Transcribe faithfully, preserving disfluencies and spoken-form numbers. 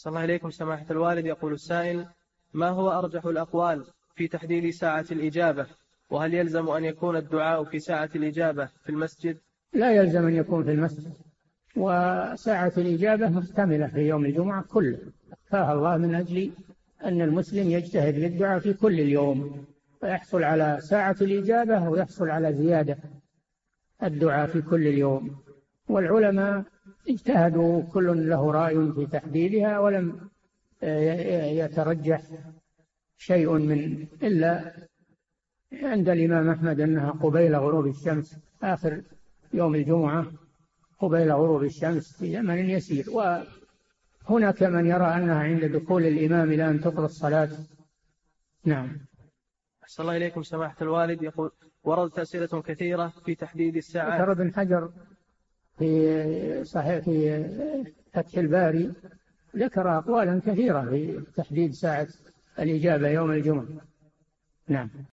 صلى الله عليكم سماحة الوالد. يقول السائل: ما هو أرجح الأقوال في تحديد ساعة الإجابة؟ وهل يلزم أن يكون الدعاء في ساعة الإجابة في المسجد؟ لا يلزم أن يكون في المسجد، وساعة الإجابة مكتملة في يوم الجمعة كله، كفاها الله من أجل أن المسلم يجتهد للدعاء في كل اليوم، ويحصل على ساعة الإجابة ويحصل على زيادة الدعاء في كل اليوم. والعلماء اجتهدوا كل له رأي في تحديدها، ولم يترجح شيء من إلا عند الإمام أحمد أنها قبيل غروب الشمس، آخر يوم الجمعة قبيل غروب الشمس في زمن يسير. وهناك من يرى أنها عند دخول الإمام إلى أن تقضى الصلاة. نعم. أحسن الله إليكم سماحة الوالد. يقول: وردت أسئلة كثيرة في تحديد الساعات. ذكر ابن حجر في صحيح في فتح الباري ذكر أقوالا كثيرة في تحديد ساعة الإجابة يوم الجمعة. نعم.